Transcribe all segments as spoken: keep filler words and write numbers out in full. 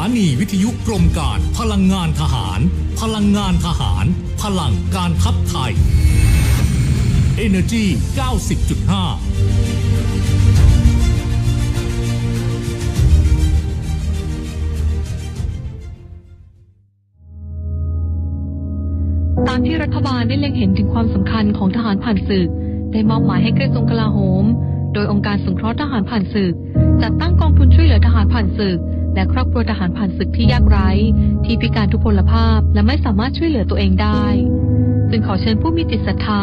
านีวิทยุกรมการพลังงานทหารพลังงานทหารพลังการทัพไทย Energy เก้าสิบจุดห้า ตามที่รัฐบาลได้เล็งเห็นถึงความสำคัญของทหารผ่านศึกได้มอบหมายให้กระทรวงกลาโหมโดยองค์การสงเคราะห์ทหารผ่านศึกจัดตั้งกองทุนช่วยเหลือทหารผ่านศึกและครอบครัวทหารผ่านศึกที่ยากไร้ที่พิการทุพพลภาพและไม่สามารถช่วยเหลือตัวเองได้จึงขอเชิญผู้มีจิตศรัทธา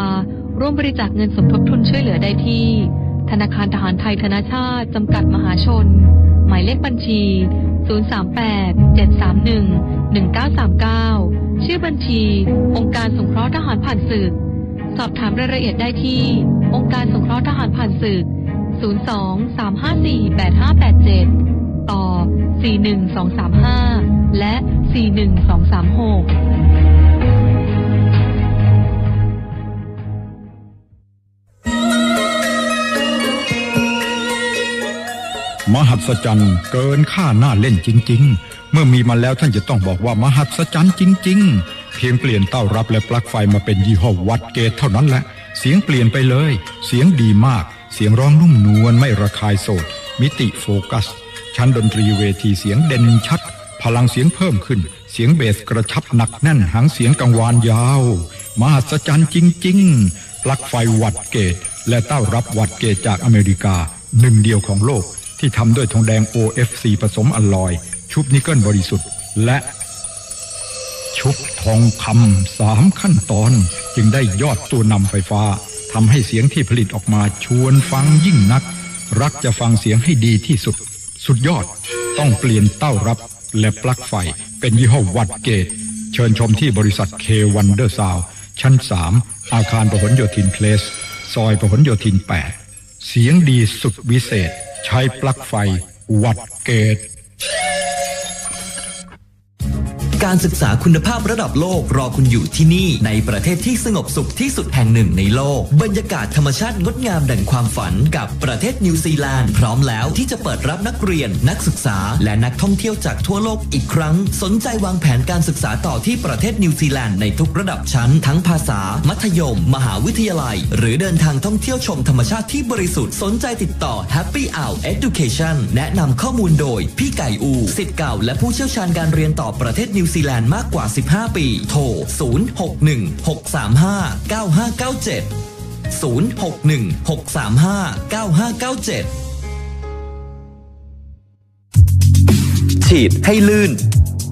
ร่วมบริจาคเงินสมทบทุนช่วยเหลือได้ที่ธนาคารทหารไทยธนชาติจำกัดมหาชนหมายเลขบัญชี ศูนย์ สาม แปด เจ็ด สาม หนึ่ง หนึ่ง เก้า สาม เก้า ชื่อบัญชีองค์การสงเคราะห์ทหารผ่านศึกสอบถามรายละเอียดได้ที่องค์การสงเคราะห์ทหารผ่านศึกศูนย์ สอง สาม ห้า สี่ แปด ห้า แปด เจ็ดต่อสี่ หนึ่ง สอง สาม ห้าและสี่ หนึ่ง สอง สาม หกมหัศจรรย์เกินค่าหน้าเล่นจริงๆเมื่อมีมาแล้วท่านจะต้องบอกว่ามหัศจรรย์จริงๆเพียงเปลี่ยนเต้ารับและปลั๊กไฟมาเป็นยี่ห้อWattGateเท่านั้นแหละเสียงเปลี่ยนไปเลยเสียงดีมากเสียงร้องนุ่มนวลไม่ระคายโสดมิติโฟกัสชั้นดนตรีเวทีเสียงเด่นชัดพลังเสียงเพิ่มขึ้นเสียงเบสกระชับหนักแน่นหางเสียงกังวานยาวมหัศจรรย์จริงๆปลั๊กไฟWattGateและเต้ารับWattGateจากอเมริกาหนึ่งเดียวของโลกที่ทำด้วยทองแดง โอ เอฟ ซี ผสมอลลอยชุบนิกเกิลบริสุทธิ์และชุบทองคำสามขั้นตอนจึงได้ยอดตัวนำไฟฟ้าทำให้เสียงที่ผลิตออกมาชวนฟังยิ่งนักรักจะฟังเสียงให้ดีที่สุดสุดยอดต้องเปลี่ยนเต้ารับและปลั๊กไฟเป็นยี่ห้อWattGateเชิญชมที่บริษัท K Wonder Sound ชั้นสามอาคารพหลโยธินเพลสซอยพหลโยธินแปดเสียงดีสุดวิเศษใช้ปลั๊กไฟWattGateการศึกษาคุณภาพระดับโลกรอคุณอยู่ที่นี่ในประเทศที่สงบสุขที่สุดแห่งหนึ่งในโลกบรรยากาศธรรมชาติงดงามดั่งความฝันกับประเทศนิวซีแลนด์พร้อมแล้วที่จะเปิดรับนักเรียนนักศึกษาและนักท่องเที่ยวจากทั่วโลกอีกครั้งสนใจวางแผนการศึกษาต่อที่ประเทศนิวซีแลนด์ในทุกระดับชั้นทั้งภาษามัธยมมหาวิทยาลัยหรือเดินทางท่องเที่ยวชมธรรมชาติที่บริสุทธิ์สนใจติดต่อ Happy Hour Education แนะนำข้อมูลโดยพี่ไก่อูศิษย์เก่าและผู้เชี่ยวชาญการเรียนต่อประเทศนิวซีแลนด์มากกว่าสิบห้าปีโทรศูนย์ หก หนึ่ง หก สาม ห้า เก้า ห้า เก้า เจ็ด ศูนย์ หก หนึ่ง หก สาม ห้า เก้า ห้า เก้า เจ็ดฉีดให้ลื่น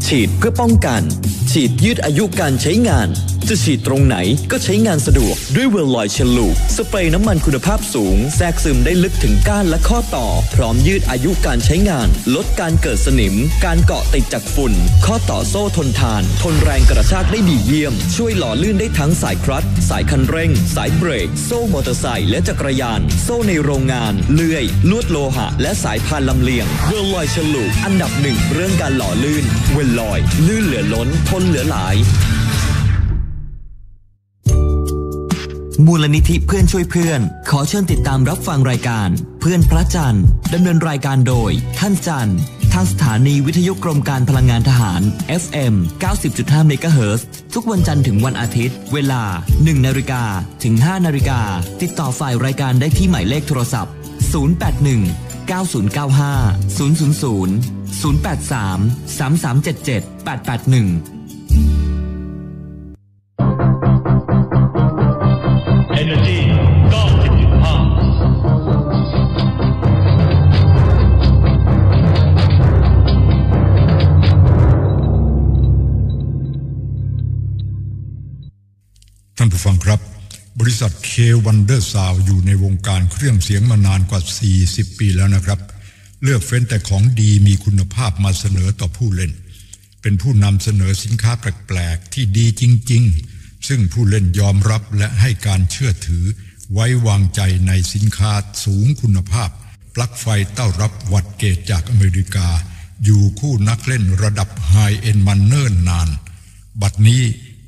ฉีดเพื่อป้องกันฉีดยืดอายุการใช้งานจะฉีดตรงไหนก็ใช้งานสะดวกด้วยเวลลอยเชลลูปสเปรย์น้ำมันคุณภาพสูงแทรกซึมได้ลึกถึงก้านและข้อต่อพร้อมยืดอายุการใช้งานลดการเกิดสนิมการเกาะติดจากฝุ่นข้อต่อโซ่ทนทานทนแรงกระชากได้ดีเยี่ยมช่วยหล่อลื่นได้ทั้งสายคลัตช์สายคันเร่งสายเบรกโซ่มอเตอร์ไซค์และจักรยานโซ่ในโรงงานเลื่อยลวดโลหะและสายพานลำเลียงเวลลอยเชลลูปอันดับหนึ่งเรื่องการหล่อลื่นเวลลอยลื่นเหลือล้นทนเหลือหลายมูลนิธิเพื่อนช่วยเพื่อนขอเชิญติดตามรับฟังรายการเพื่อนพระจันทร์ดำเนินรายการโดยท่านจันทร์ทางสถานีวิทยุกรมการพลังงานทหาร เอฟ เอ็ม เก้าสิบจุดห้า เมกะเฮิรตซ์ทุกวันจันทร์ถึงวันอาทิตย์เวลา หนึ่ง นาฬิกาถึง ห้า นาฬิกาติดต่อฝ่ายรายการได้ที่หมายเลขโทรศัพท์ศูนย์ แปด หนึ่ง เก้า ศูนย์ เก้า ห้า ศูนย์ ศูนย์ ศูนย์ ศูนย์ แปด สาม สาม สาม เจ็ด เจ็ด แปด แปด หนึ่งท่านผู้ฟังครับบริษัท K Wonder Sound อยู่ในวงการเครื่องเสียงมานานกว่าสี่สิบปีแล้วนะครับเลือกเฟ้นแต่ของดีมีคุณภาพมาเสนอต่อผู้เล่นเป็นผู้นำเสนอสินค้าแปลกๆที่ดีจริงๆซึ่งผู้เล่นยอมรับและให้การเชื่อถือไว้วางใจในสินค้าสูงคุณภาพปลั๊กไฟเต้ารับWattGateจากอเมริกาอยู่คู่นักเล่นระดับ High End มาเนิ่นนานบัดนี้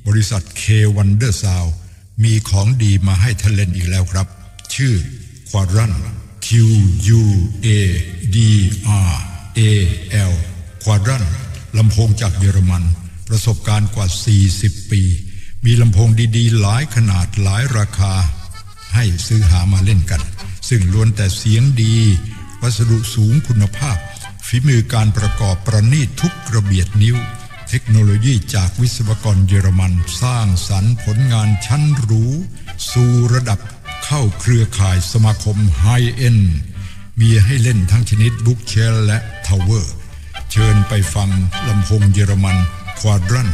บริษัท K Wonder Sound มีของดีมาให้ท่านเล่นอีกแล้วครับชื่อ Quadrant Q U A D R A L ควาดรันลำโพงจากเยอรมันประสบการณ์กว่าสี่สิบปีมีลำโพงดีๆหลายขนาดหลายราคาให้ซื้อหามาเล่นกันซึ่งล้วนแต่เสียงดีวัสดุสูงคุณภาพฝีมือการประกอบประณีตทุกกระเบียดนิ้วเทคโนโลยีจากวิศวกรเยอรมันสร้างสรรค์ผลงานชั้นหรูสู่ระดับเข้าเครือข่ายสมาคมไฮเอ็นมีให้เล่นทั้งชนิดบุ๊กเชลและทาวเวอร์เชิญไปฟังลำโพงเยอรมันควาดรัน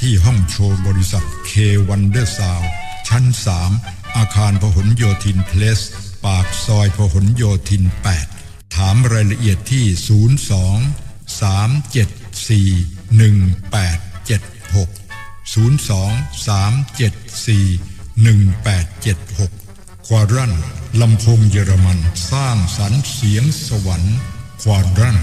ที่ห้องโชว์บริษัท K Wonder Sound ชั้นสามอาคารพหลโยธินเพลสปากซอยพหลโยธินแปดถามรายละเอียดที่ศูนย์ สอง สาม เจ็ด สี่ หนึ่ง แปด เจ็ด หก ศูนย์ สอง สาม เจ็ด สี่ หนึ่ง แปด เจ็ด หกควาดรันลำโพงเยอรมันสร้างสรรค์เสียงสวรรค์ควาดรัน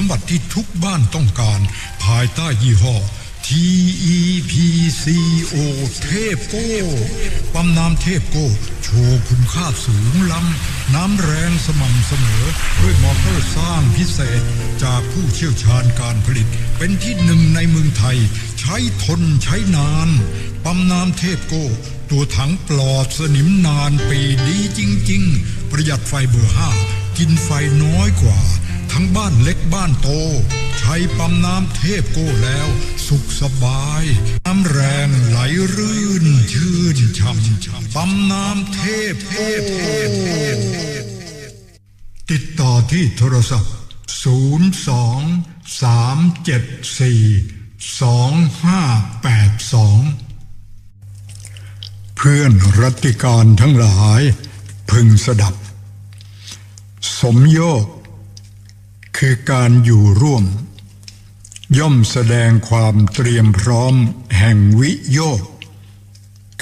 สมบัติที่ทุกบ้านต้องการภายใต้ยี่ห้อ ที อี พี ซี โอ เทปโก้ ปั๊มน้ำ เทปโก้ โชว์คุณค่าสูงล้ำน้ำแรงสม่ำเสมอด้วยมอเตอร์สร้างพิเศษจากผู้เชี่ยวชาญการผลิตเป็นที่หนึ่งในเมืองไทยใช้ทนใช้นานปั๊มน้ำ เทปโก้ ตัวถังปลอดสนิมนานปีดีจริงๆประหยัดไฟเบอร์ห้ากินไฟน้อยกว่าทั้งบ้านเล็กบ้านโตใช้ปั๊มน้ำเทพโก้แล้วสุขสบายน้ำแรงไหลรื่นชื่นช่ำปั๊มน้ำเทพโก้ติดต่อที่โทรศัพท์ศูนย์ สอง สาม เจ็ด สี่ สอง ห้า แปด สองเพื่อนรัติการทั้งหลายพึงสดับสมโยกคือการอยู่ร่วมย่อมแสดงความเตรียมพร้อมแห่งวิโยค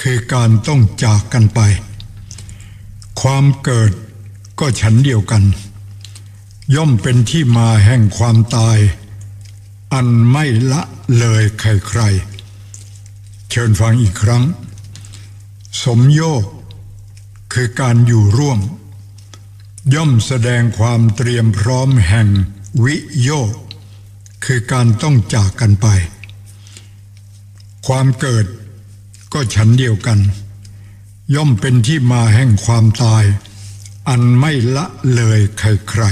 คือการต้องจากกันไปความเกิดก็ฉันเดียวกันย่อมเป็นที่มาแห่งความตายอันไม่ละเลยใครๆเชิญฟังอีกครั้งสมโยคคือการอยู่ร่วมย่อมแสดงความเตรียมพร้อมแห่งวิโยคคือการต้องจากกันไปความเกิดก็ฉันเดียวกันย่อมเป็นที่มาแห่งความตายอันไม่ละเลยใคร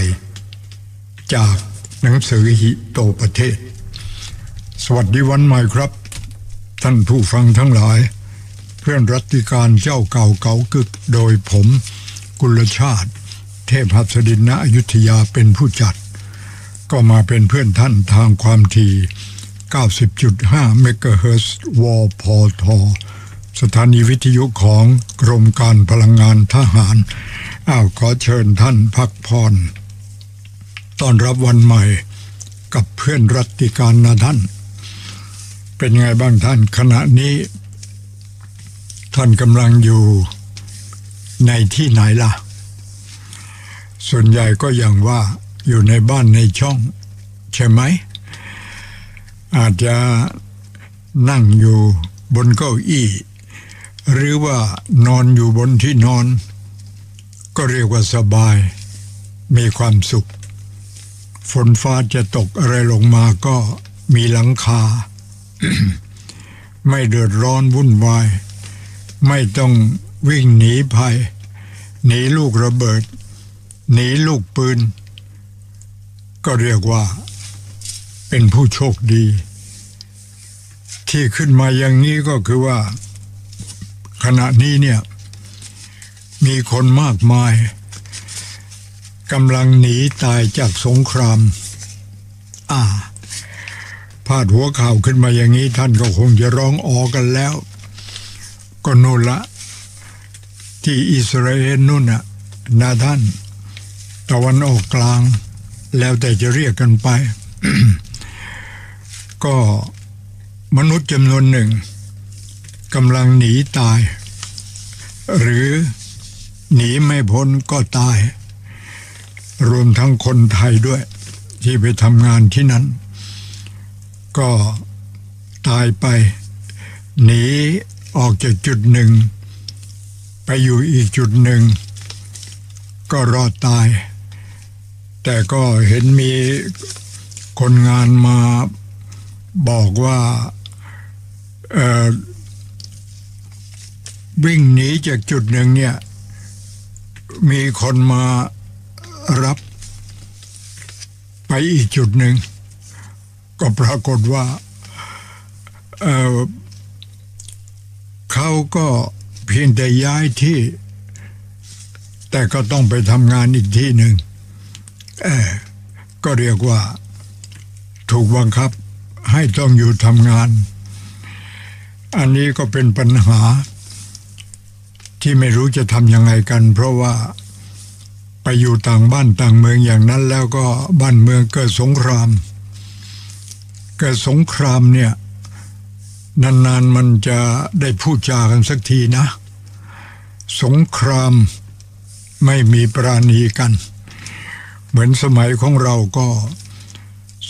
ๆจากหนังสือหิโตประเทศสวัสดีวันใหม่ครับท่านผู้ฟังทั้งหลายเพื่อนรัติการเจ้าเก่าเก๋ากึกโดยผมกุลชาติเทพหัสดินณอยุธยาเป็นผู้จัดก็มาเป็นเพื่อนท่านทางความถี่ เก้าสิบจุดห้า เมกะเฮิรตซ์ วพท.สถานีวิทยุของกรมการพลังงานทหารอ้าวขอเชิญท่านพักผ่อนต้อนรับวันใหม่กับเพื่อนรัติการนะท่านเป็นไงบ้างท่านขณะนี้ท่านกำลังอยู่ในที่ไหนล่ะ ส่วนใหญ่ก็อย่างว่าอยู่ในบ้านในช่องใช่ไหมอาจจะนั่งอยู่บนเก้าอี้หรือว่านอนอยู่บนที่นอนก็เรียกว่าสบายมีความสุขฝนฟ้าจะตกอะไรลงมาก็มีหลังคา ไม่เดือดร้อนวุ่นวายไม่ต้องวิ่งหนีภัยหนีลูกระเบิดหนีลูกปืนก็เรียกว่าเป็นผู้โชคดีที่ขึ้นมาอย่างนี้ก็คือว่าขณะนี้เนี่ยมีคนมากมายกำลังหนีตายจากสงครามอ่าพาดหัวข่าวขึ้นมาอย่างนี้ท่านก็คงจะร้องอ๋อกันแล้วก็นู่นละที่อิสราเอลนู่นน่ะนาท่านตะวันออกกลางแล้วแต่จะเรียกกันไป ก็มนุษย์จำนวนหนึ่งกำลังหนีตายหรือหนีไม่พ้นก็ตายรวมทั้งคนไทยด้วยที่ไปทำงานที่นั้นก็ตายไปหนีออกจากจุดหนึ่งไปอยู่อีกจุดหนึ่งก็รอดตายแต่ก็เห็นมีคนงานมาบอกว่าเอ่อวิ่งหนีจากจุดหนึ่งเนี่ยมีคนมารับไปอีกจุดหนึ่งก็ปรากฏว่าเอ่อเขาก็เพียงแต่ย้ายที่แต่ก็ต้องไปทำงานอีกที่หนึ่งเออก็เรียกว่าถูกบังคับให้ต้องอยู่ทำงานอันนี้ก็เป็นปัญหาที่ไม่รู้จะทำยังไงกันเพราะว่าไปอยู่ต่างบ้านต่างเมืองอย่างนั้นแล้วก็บ้านเมืองเกิดสงครามเกิดสงครามเนี่ยนานๆมันจะได้พูดจากันสักทีนะสงครามไม่มีปราณีกันเหมือนสมัยของเราก็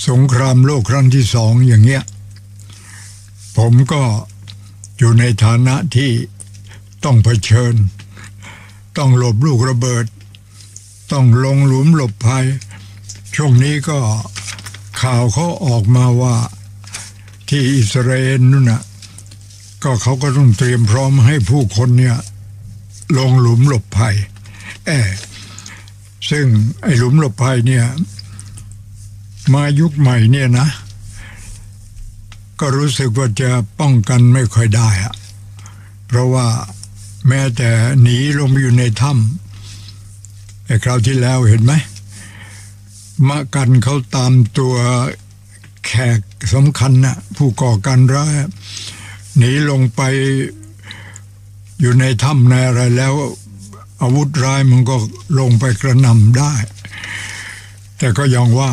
สงครามโลกครั้งที่สองอย่างเงี้ยผมก็อยู่ในฐานะที่ต้องเผชิญต้องหลบลูกระเบิดต้องลงหลุมหลบภัยช่วงนี้ก็ข่าวเขาออกมาว่าที่อิสราเอลนู่นน่ะก็เขาก็ต้องเตรียมพร้อมให้ผู้คนเนี่ยลงหลุมหลบภัยแอบซึ่งไอ้หลุมหลบภัยเนี่ยมายุคใหม่เนี่ยนะก็รู้สึกว่าจะป้องกันไม่ค่อยได้อะเพราะว่าแม้แต่หนีลงไปอยู่ในถ้ำไอ้คราวที่แล้วเห็นไหมมะกันเขาตามตัวแขกสำคัญนะผู้ก่อการร้ายหนีลงไปอยู่ในถ้ำในอะไรแล้วอาวุธร้ายมันก็ลงไปกระหน่ำได้แต่ก็ยังว่า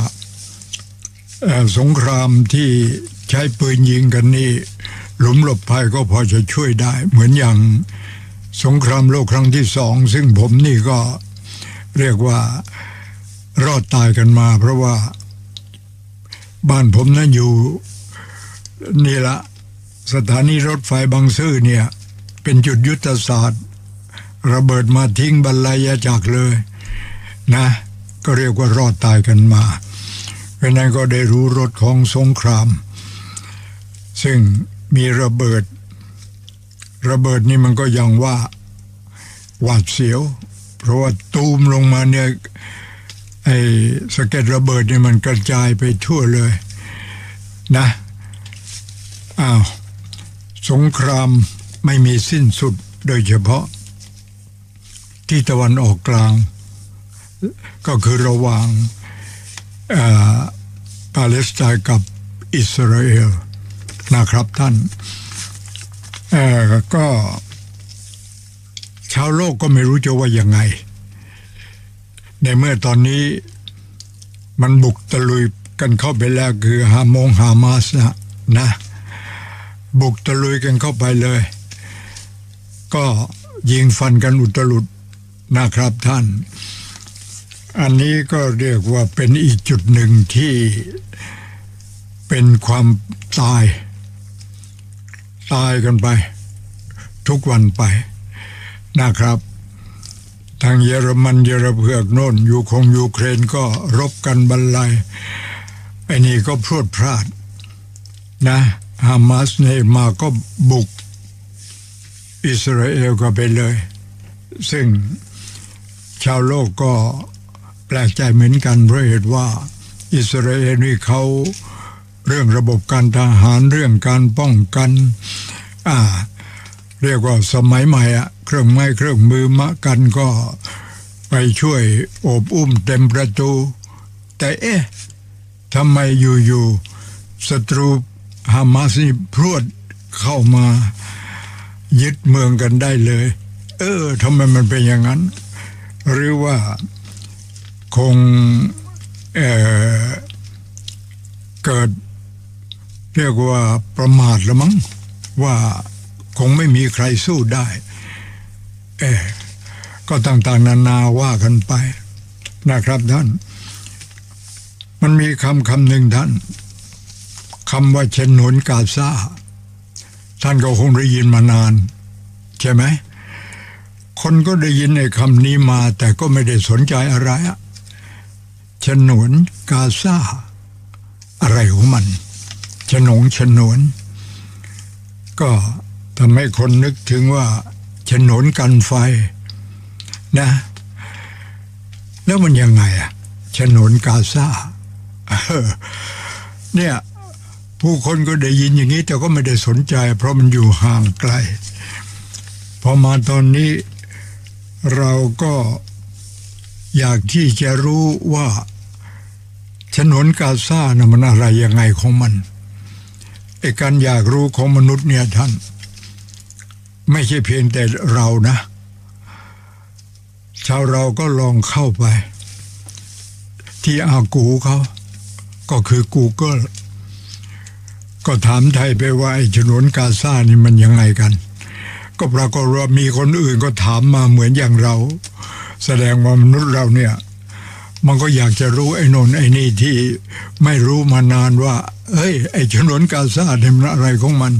สงครามที่ใช้ปืนยิงกันนี่หลุมหลบภัยก็พอจะช่วยได้เหมือนอย่างสงครามโลกครั้งที่สองซึ่งผมนี่ก็เรียกว่ารอดตายกันมาเพราะว่าบ้านผมนั้นอยู่นี่ละสถานีรถไฟบางซื่อเนี่ยเป็นจุดยุทธศาสตร์ระเบิดมาทิ้งบรรลัยจักรเลยนะก็เรียกว่ารอดตายกันมาเพราะนั้นก็ได้รู้รสของสงครามซึ่งมีระเบิดระเบิดนี่มันก็ยังว่าหวาดเสียวเพราะว่าตูมลงมาเนี่ยไอ้สะเก็ดระเบิดนี่มันกระจายไปทั่วเลยนะอ้าวสงครามไม่มีสิ้นสุดโดยเฉพาะที่ตะวันออกกลางก็คือระหว่างปาเลสไตน์กับอิสราเอลนะครับท่านก็ชาวโลกก็ไม่รู้จะว่ายังไงในเมื่อตอนนี้มันบุกตะลุยกันเข้าไปแล้วคือฮามงฮามาสนะนะบุกตะลุยกันเข้าไปเลยก็ยิงฟันกันอุตลุดนะครับท่าน อันนี้ก็เรียกว่าเป็นอีกจุดหนึ่งที่เป็นความตายตายกันไปทุกวันไปนะครับทางเยอรมันเยอรเพือกโน่นอยู่ของยูเครนก็รบกันบรรลัยไอ้นี่ก็พรวดพลาดนะฮามาสเนี่ยมาก็บุกอิสราเอลก็ไปเลยซึ่งชาวโลกก็แปลกใจเหมือนกันเพราะเหตุว่าอิสราเอลนี่เขาเรื่องระบบการทหารเรื่องการป้องกันอ่าเรียกว่าสมัยใหม่อะเครื่องไม้เครื่องมือมะกันก็ไปช่วยโอบอุ้มเต็มประตูแต่เอ๊ะทำไมอยู่ๆศัตรูฮามาสนี่พรวดเข้ามายึดเมืองกันได้เลยเออทำไมมันเป็นอย่างนั้นหรือว่าคงเอ่อเกิดเรียกว่าประมาทละมั้งว่าคงไม่มีใครสู้ได้เออก็ต่างๆนานาว่ากันไปนะครับท่านมันมีคำคำหนึ่งท่านคำว่าฉนวนกาซาท่านก็คงได้ยินมานานใช่ไหมคนก็ได้ยินในคำนี้มาแต่ก็ไม่ได้สนใจอะไรอะฉนวนกาซาอะไรของมันฉนงฉนวนก็ทำให้คนนึกถึงว่าฉนวนกันไฟนะแล้วมันยังไงอะฉนวนกาซาเนี่ยผู้คนก็ได้ยินอย่างนี้แต่ก็ไม่ได้สนใจเพราะมันอยู่ห่างไกลพอมาตอนนี้เราก็อยากที่จะรู้ว่าฉนวนกาซาเนี่ยมันอะไรยังไงของมันไอ้การอยากรู้ของมนุษย์เนี่ยท่านไม่ใช่เพียงแต่เรานะชาวเราก็ลองเข้าไปที่อากูเขาก็คือ Google ก็ถามไทยไปว่าไอ้ฉนวนกาซานี่มันยังไงกันก็ปรากฏว่ามีคนอื่นก็ถามมาเหมือนอย่างเราแสดงว่ามนุษย์เราเนี่ยมันก็อยากจะรู้ไอ้นนไอ้นี่ที่ไม่รู้มานานว่าเฮ้ยไอ้ฉนวนกาซาเนี่ยมันอะไรของมัน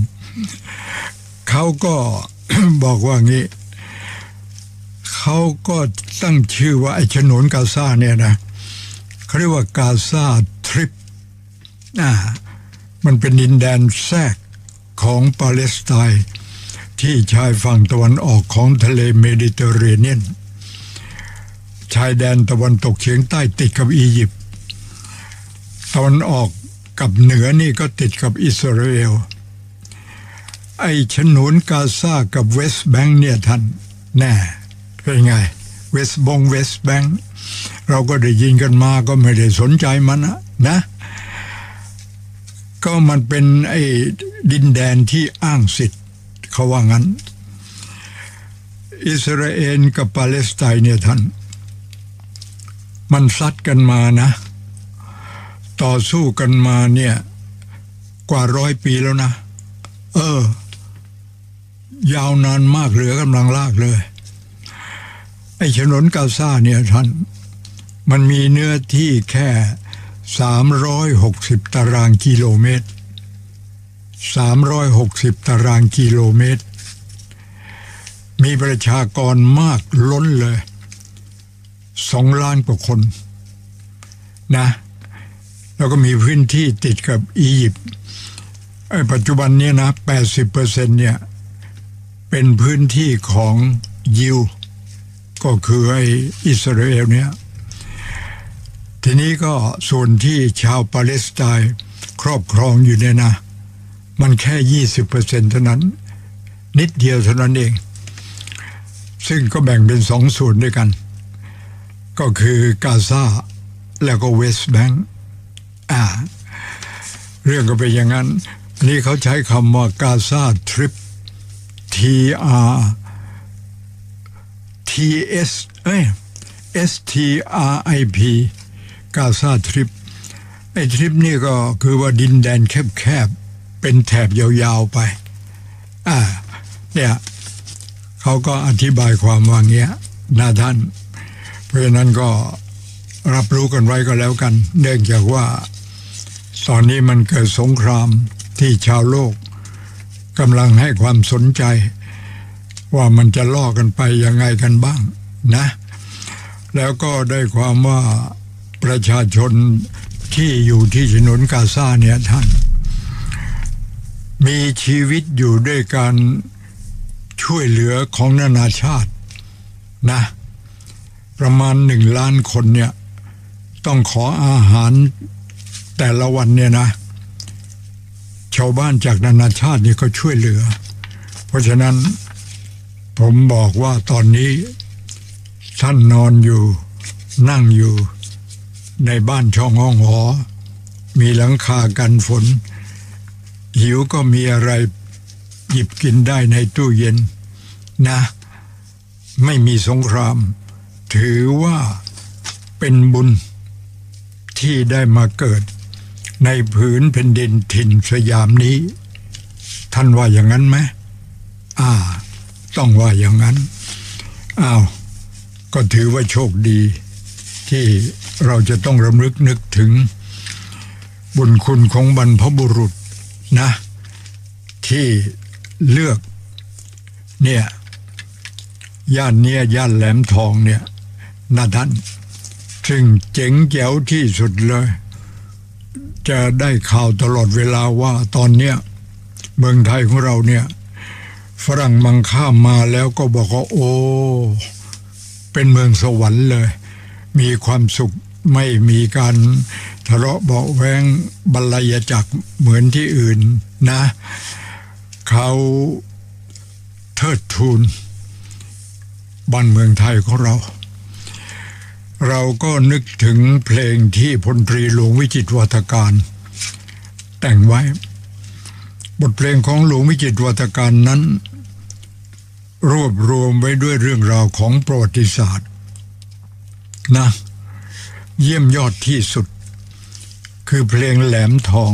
เขาก็ บอกว่างี้เขาก็ตั้งชื่อว่าไอ้ฉนวนกาซาเนี่ยนะเขาเรียกว่ากาซาทริปอ่ามันเป็นดินแดนแทรกของปาเลสไตน์ที่ชายฝั่งตะวันออกของทะเลเมดิเตอร์เรเนียนชายแดนตะวันตกเฉียงใต้ติดกับอียิปต์ตะวันออกกับเหนือนี่ก็ติดกับอิสราเอลไอ้ฉนวนกาซากับเวสต์แบงค์เนี่ยท่านแน่เป็นไงเวสต์บงเวสต์แบงค์เราก็ได้ยินกันมาก็ไม่ได้สนใจมันนะนะก็มันเป็นไอ้ดินแดนที่อ้างสิทธิ์เขาว่างั้นอิสราเอลกับปาเลสไตน์เนี่ยท่านมันซัดกันมานะต่อสู้กันมาเนี่ยกว่าร้อยปีแล้วนะเออยาวนานมากเหลือกำลังลากเลยไอ้ฉนวนกาซาเนี่ยท่านมันมีเนื้อที่แค่สามร้อยหกสิบตารางกิโลเมตรสามร้อยหกสิบตารางกิโลเมตรมีประชากรมากล้นเลยสองล้านกว่าคนนะแล้วก็มีพื้นที่ติดกับอียิปต์ไอ้ปัจจุบันนี้นะ แปดสิบเปอร์เซ็นต์ เนี่ยเป็นพื้นที่ของยิวก็คือไอ้อิสราเอลเนี่ยทีนี้ก็ส่วนที่ชาวปาเลสไตน์ครอบครองอยู่เนี่ยนะมันแค่ ยี่สิบเปอร์เซ็นต์ เท่านั้นนิดเดียวเท่านั้นเองซึ่งก็แบ่งเป็นสองส่วนด้วยกันก็คือกาซาแล้วก็เวสต์แบงค์อ่าเรื่องก็เป็นอย่างนั้นนี่เขาใช้คำว่ากาซาทริป T R T S เอ้ย S T R I P กาซาทริปไอ้ทริปนี่ก็คือว่าดินแดนแคบๆเป็นแถบยาวๆไปอ่าเนี่ยเขาก็อธิบายความว่าเงี้ยนะท่านเพราะนั้นก็ รับรู้กันไว้ก็แล้วกันเนื่องจากว่าตอนนี้มันเกิดสงครามที่ชาวโลกกำลังให้ความสนใจว่ามันจะล่อกันไปยังไงกันบ้างนะแล้วก็ได้ความว่าประชาชนที่อยู่ที่ฉนวนกาซาเนี่ยท่านมีชีวิตอยู่ด้วยการช่วยเหลือของนานาชาตินะประมาณหนึ่งล้านคนเนี่ยต้องขออาหารแต่ละวันเนี่ยนะชาวบ้านจากนานาชาติเนี่ยก็ช่วยเหลือเพราะฉะนั้นผมบอกว่าตอนนี้ท่านนอนอยู่นั่งอยู่ในบ้านช่องห้องหอมีหลังคากันฝนหิวก็มีอะไรหยิบกินได้ในตู้เย็นนะไม่มีสงครามถือว่าเป็นบุญที่ได้มาเกิดในผืนแผ่นดินถิ่นสยามนี้ท่านว่าอย่างนั้นไหมอ่าต้องว่าอย่างนั้นอ้าวก็ถือว่าโชคดีที่เราจะต้องรำลึกนึกถึงบุญคุณของบรรพบุรุษนะที่เลือกเนี่ยย่านเนี่ยย่านแหลมทองเนี่ยนะท่านซึ่งเจ๋งแจ๋วที่สุดเลยจะได้ข่าวตลอดเวลาว่าตอนเนี้ยเมืองไทยของเราเนี่ยฝรั่งมังค่ามาแล้วก็บอกว่าโอ้เป็นเมืองสวรรค์เลยมีความสุขไม่มีการทะเลาะเบาะแว้งบัลลัยจักรเหมือนที่อื่นนะเขาเทิดทูนบ้านเมืองไทยของเราเราก็นึกถึงเพลงที่พลตรีหลวงวิจิตรวาทการแต่งไว้บทเพลงของหลวงวิจิตรวาทการนั้นรวบรวมไว้ด้วยเรื่องราวของประวัติศาสตร์นะเยี่ยมยอดที่สุดคือเพลงแหลมทอง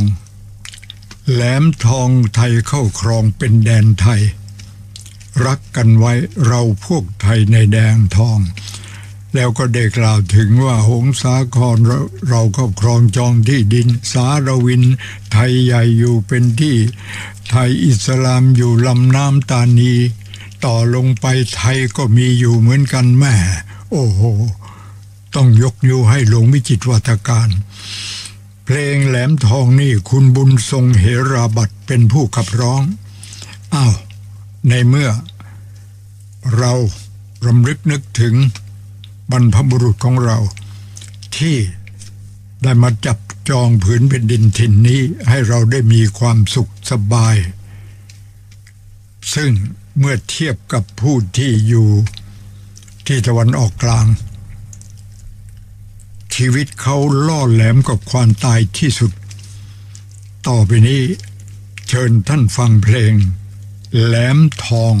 แหลมทองไทยเข้าครองเป็นแดนไทยรักกันไว้เราพวกไทยในแดนทองแล้วก็ได้กล่าวถึงว่าหงสาครเราครอบครองจองที่ดินสารวินไทยใหญ่อยู่เป็นที่ไทยอิสลามอยู่ลำน้ำตานีต่อลงไปไทยก็มีอยู่เหมือนกันแม่โอ้โหต้องยกนิ้วให้หลวงวิจิตรวาทการเพลงแหลมทองนี่คุณบุญทรงเหราบัตรเป็นผู้ขับร้องอ้าวในเมื่อเรารำลึกนึกถึงบรรพบุรุษของเราที่ได้มาจับจองผืนแผ่นดินถิ่นนี้ให้เราได้มีความสุขสบายซึ่งเมื่อเทียบกับผู้ที่อยู่ที่ตะวันออกกลางชีวิตเขาล่อแหลมกับความตายที่สุดต่อไปนี้เชิญท่านฟังเพลงแหลมทอง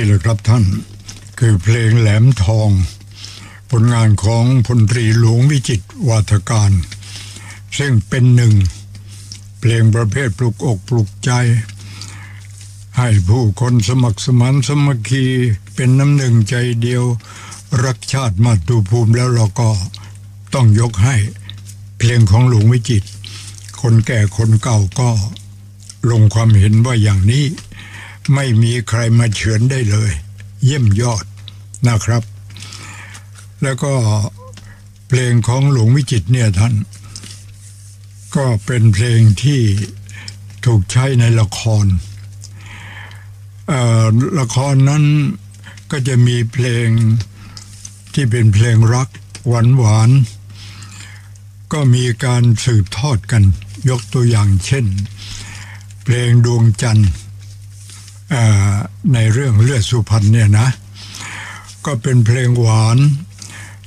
นี่แหละครับท่านคือเพลงแหลมทองผลงานของพลตรีหลวงวิจิตรวาทการซึ่งเป็นหนึ่งเพลงประเภทปลุกอกปลุกใจให้ผู้คนสมัครสมานสมัคคีเป็นน้ำหนึ่งใจเดียวรักชาติมาตุภูมิแล้วเราก็ต้องยกให้เพลงของหลวงวิจิตรคนแก่คนเก่าก็ลงความเห็นว่าอย่างนี้ไม่มีใครมาเฉือนได้เลยเยี่ยมยอดนะครับแล้วก็เพลงของหลวงวิจิตรเนี่ยท่านก็เป็นเพลงที่ถูกใช้ในละครเอ่อละครนั้นก็จะมีเพลงที่เป็นเพลงรักหวานหวานก็มีการสืบทอดกันยกตัวอย่างเช่นเพลงดวงจันทร์ในเรื่องเลือดสุพรรณเนี่ยนะก็เป็นเพลงหวาน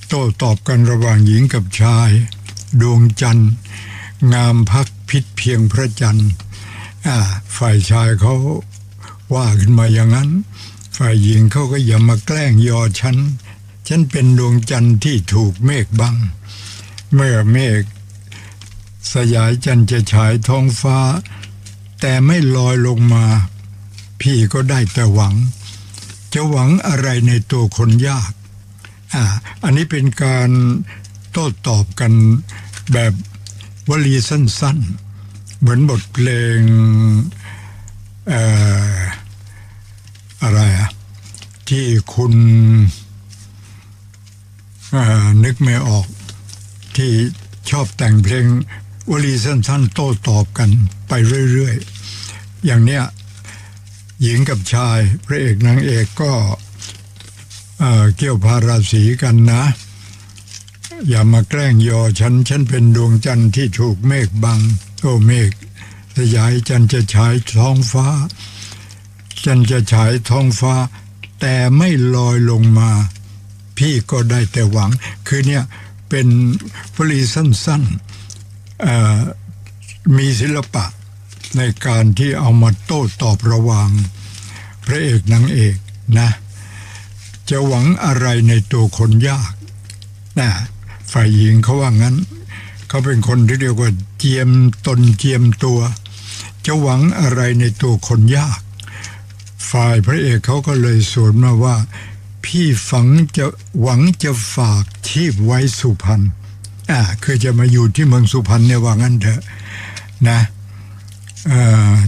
โต้ตอบกันระหว่างหญิงกับชายดวงจันทร์งามพักพิษเพียงพระจันทร์ฝ่ายชายเขาว่าขึ้นมาอย่างนั้นฝ่ายหญิงเขาก็อย่ามาแกล้งยอฉันฉันเป็นดวงจันทร์ที่ถูกเมฆบังเมื่อเมฆสยายจันทร์จะฉายท้องฟ้าแต่ไม่ลอยลงมาพี่ก็ได้แต่หวังจะหวังอะไรในตัวคนยากอ่าอันนี้เป็นการโต้ตอบกันแบบวลีสั้นๆเหมือนบทเพลงเอ่ออะไรอ่ะที่คุณอ่านึกไม่ออกที่ชอบแต่งเพลงวลีสั้นๆโต้ตอบกันไปเรื่อยๆอย่างเนี้ยหญิงกับชายพระเอกนางเอกก็เอ่อเกี่ยวพาราศีกันนะอย่ามาแกล้งยอฉันฉันเป็นดวงจันทร์ที่ถูกเมฆบังโอ้เมฆสยายจันทร์จะฉายท้องฟ้าจันทร์จะฉายท้องฟ้าแต่ไม่ลอยลงมาพี่ก็ได้แต่หวังคือเนี่ยเป็นวลีสั้นๆมีศิลปะในการที่เอามาโต้ตอบระหว่างพระเอกนางเอกนะจะหวังอะไรในตัวคนยากนะฝ่ายหญิงเขาว่างั้นเขาเป็นคนที่เรียกว่าเจียมตนเจียมตัวจะหวังอะไรในตัวคนยากฝ่ายพระเอกเขาก็เลยสวนมาว่าพี่ฝังจะหวังจะฝากชีพไว้สุพรรณอ่าคือจะมาอยู่ที่เมืองสุพรรณเนี่ยว่างั้นเถอะนะ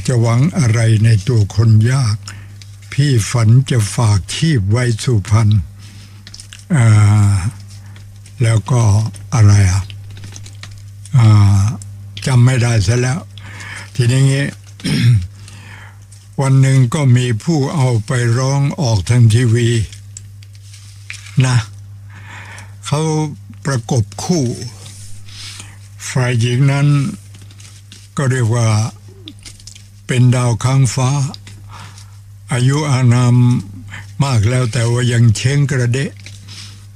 จะหวังอะไรในตัวคนยากพี่ฝันจะฝากชีพไว้สุพรรณแล้วก็อะไรอ่ะจำไม่ได้ซะแล้วทีนี้ วันหนึ่งก็มีผู้เอาไปร้องออกทางทีวีนะเขาประกบคู่ฝ่ายหญิงนั้นก็เรียกว่าเป็นดาวค้างฟ้าอายุอานามมากแล้วแต่ว่ายังเช้งกระเดะ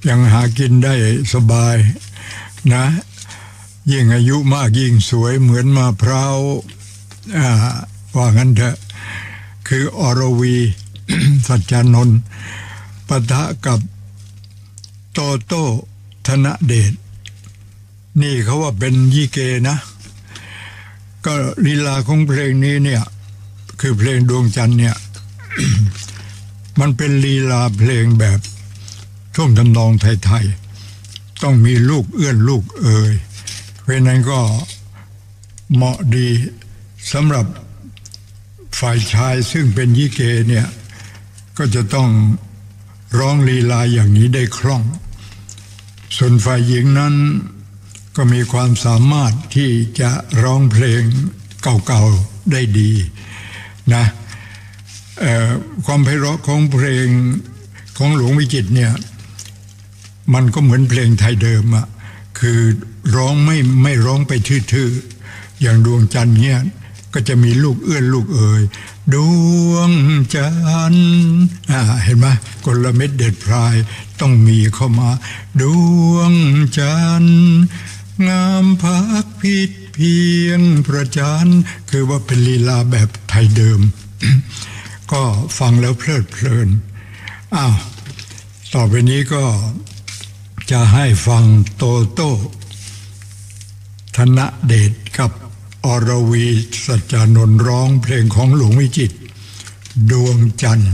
ยังหากินได้สบายนะยิ่งอายุมากยิ่งสวยเหมือนมะพร้าวอ่าว่างั้นเถอะคืออรวี สัจจานนท์ปะทะกับโตโต้ธนเดชนี่เขาว่าเป็นยี่เกนะก็ลีลาของเพลงนี้เนี่ยคือเพลงดวงจันทร์เนี่ย มันเป็นลีลาเพลงแบบท่วงทำนองไทยๆต้องมีลูกเอื้อนลูกเอ่ยเพราะนั้นก็เหมาะดีสำหรับฝ่ายชายซึ่งเป็นยี่เกเนี่ยก็จะต้องร้องลีลาอย่างนี้ได้คล่องส่วนฝ่ายหญิงนั้นก็มีความสามารถที่จะร้องเพลงเก่าๆได้ดีนะความไพเราะของเพลงของหลวงวิจิตรเนี่ยมันก็เหมือนเพลงไทยเดิมอะคือร้องไม่ไม่ร้องไปทื่อๆอย่างดวงจันทร์เนี่ยก็จะมีลูกเอื้อนลูกเอ่ยดวงจันทร์อ่าเห็นไหมกลเม็ดเด็ดพรายต้องมีเข้ามาดวงจันทร์งามพักพิษเพียงประจันคือว่าเป็นลีลาแบบไทยเดิม ก็ฟังแล้วเพลิดเพลิน อ้าวต่อไปนี้ก็จะให้ฟังโตโต้ธนเดชกับอรวีสัจจานนท์ร้องเพลงของหลวงวิจิตรดวงจันทร์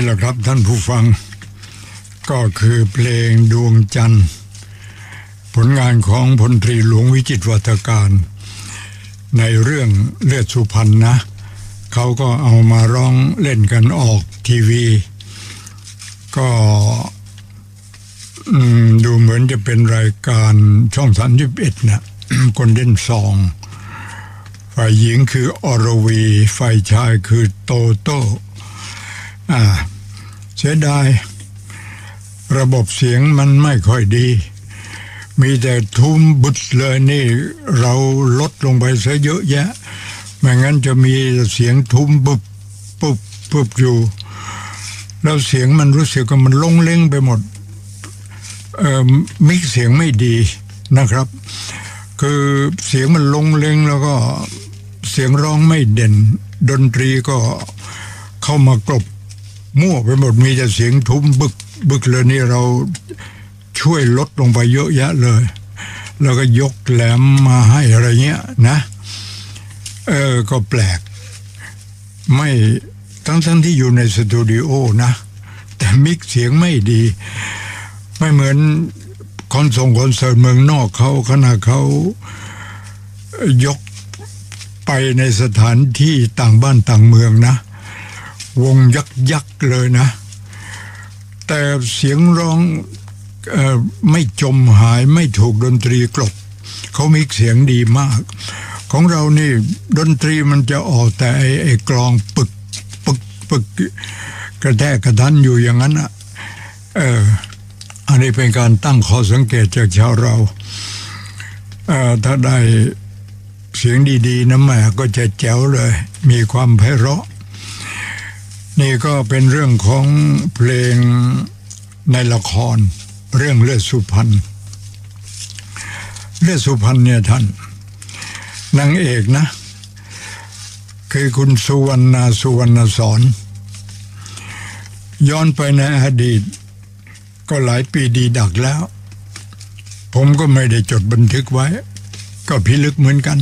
นี่แหละครับท่านผู้ฟังก็คือเพลงดวงจันทร์ผลงานของพลตรีหลวงวิจิตรวัฒการในเรื่องเลือดสุพรรณนะเขาก็เอามาร้องเล่นกันออกทีวีก็ดูเหมือนจะเป็นรายการช่องสามสิบเอ็ดนะ คนเล่นซองฝ่ายหญิงคืออรวีฝ่ายชายคือโตโต้อ่าเสียดายระบบเสียงมันไม่ค่อยดีมีแต่ทุ่มบุดเลยนี่เราลดลงไปซะเยอะแยะไม่งั้นจะมีเสียงทุ่มบุบปุบปุบอยู่แล้วเสียงมันรู้สึกว่ามันลงเล้งไปหมดเอ่อมิกเสียงไม่ดีนะครับคือเสียงมันลงเล้งแล้วก็เสียงร้องไม่เด่นดนตรีก็เข้ามากลบมั่วไปหมดมีแต่เสียงทุ่มบึกบึกเลยนี่เราช่วยลดลงไปเยอะแยะเลยแล้วก็ยกแหลมมาให้อะไรเงี้ยนะเออก็แปลกไม่ทั้งทั้งที่อยู่ในสตูดิโอนะแต่มิกเสียงไม่ดีไม่เหมือนคอนเสิร์ตคอนเสิร์ตเมืองนอกเขาขณะเขายกไปในสถานที่ต่างบ้านต่างเมืองนะวงยักษ์ยักษ์เลยนะแต่เสียงร้องไม่จมหายไม่ถูกดนตรีกลบเขามีเสียงดีมากของเรานี่ดนตรีมันจะออกแต่ไอ้ไอ้กลองปึกปึกปึกกระแทกกระทันอยู่อย่างนั้นอ่ะเอออันนี้เป็นการตั้งข้อสังเกตจากชาวเราเออถ้าได้เสียงดีๆนะแม่ก็จะแจ๋วเลยมีความไพเราะนี่ก็เป็นเรื่องของเพลงในละครเรื่องเลือดสุพรรณเลือดสุพรรณเนี่ยท่านนางเอกนะคือคุณสุวรรณาสุวรรณสอนย้อนไปในอดีตก็หลายปีดีดักแล้วผมก็ไม่ได้จดบันทึกไว้ก็พิลึกเหมือนกัน